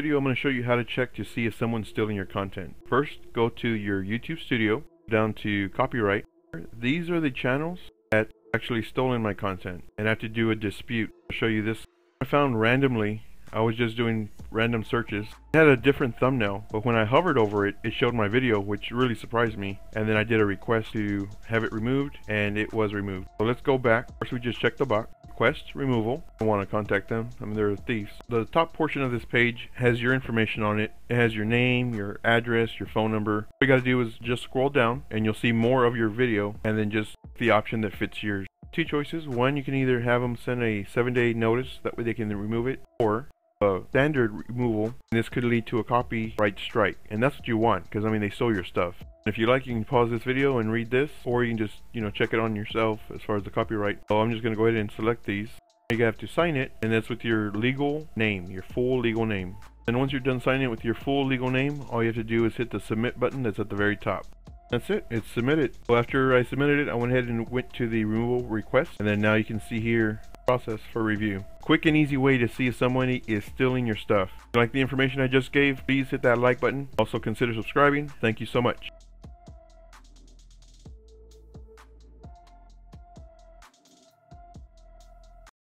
video, I'm going to show you how to check to see if someone's stealing your content. First, go to your YouTube studio, down to copyright. These are the channels that actually stolen my content, and I have to do a dispute. I'll show you this. I found randomly, I was just doing random searches. It had a different thumbnail, but when I hovered over it, it showed my video, which really surprised me. And then I did a request to have it removed, and it was removed. So let's go back. First, we just check the box. Request, removal. I want to contact them. I mean, they're thieves. The top portion of this page has your information on it. It has your name, your address, your phone number. What you got to do is just scroll down and you'll see more of your video, and then just the option that fits yours. Two choices. One, you can either have them send a 7-day notice, that way they can remove it, or a standard removal. And this could lead to a copyright strike, and that's what you want, because I mean, they stole your stuff. If you like, you can pause this video and read this, or you can just, you know, check it on yourself as far as the copyright. So I'm just going to go ahead and select these. You have to sign it, and that's with your legal name, your full legal name. And once you're done signing it with your full legal name, all you have to do is hit the submit button that's at the very top. That's it, it's submitted. So after I submitted it, I went ahead and went to the removal request, and then now you can see here, process for review. Quick and easy way to see if someone is stealing your stuff. If you like the information I just gave, please hit that like button. Also consider subscribing. Thank you so much.